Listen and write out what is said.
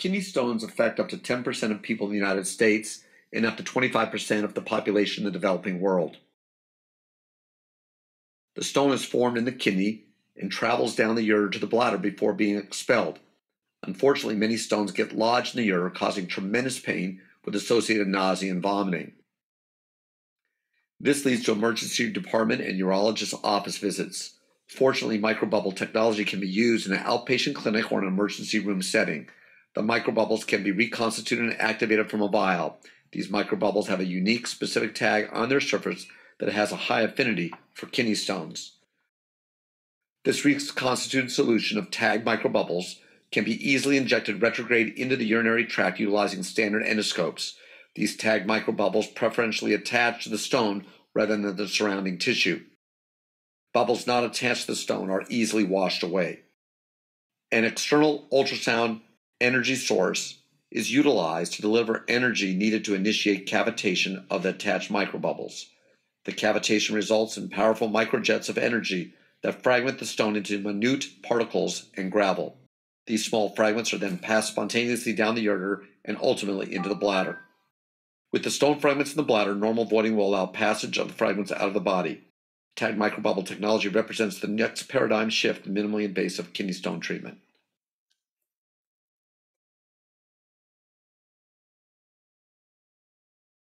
Kidney stones affect up to 10% of people in the United States and up to 25% of the population in the developing world. The stone is formed in the kidney and travels down the ureter to the bladder before being expelled. Unfortunately, many stones get lodged in the ureter, causing tremendous pain with associated nausea and vomiting. This leads to emergency department and urologist office visits. Fortunately, microbubble technology can be used in an outpatient clinic or an emergency room setting. The microbubbles can be reconstituted and activated from a vial. These microbubbles have a unique specific tag on their surface that has a high affinity for kidney stones. This reconstituted solution of tagged microbubbles can be easily injected retrograde into the urinary tract utilizing standard endoscopes. These tagged microbubbles preferentially attach to the stone rather than the surrounding tissue. Bubbles not attached to the stone are easily washed away. An external ultrasound energy source is utilized to deliver energy needed to initiate cavitation of the attached microbubbles. The cavitation results in powerful microjets of energy that fragment the stone into minute particles and gravel. These small fragments are then passed spontaneously down the ureter and ultimately into the bladder. With the stone fragments in the bladder, normal voiding will allow passage of the fragments out of the body. Tagged microbubble technology represents the next paradigm shift in minimally invasive kidney stone treatment.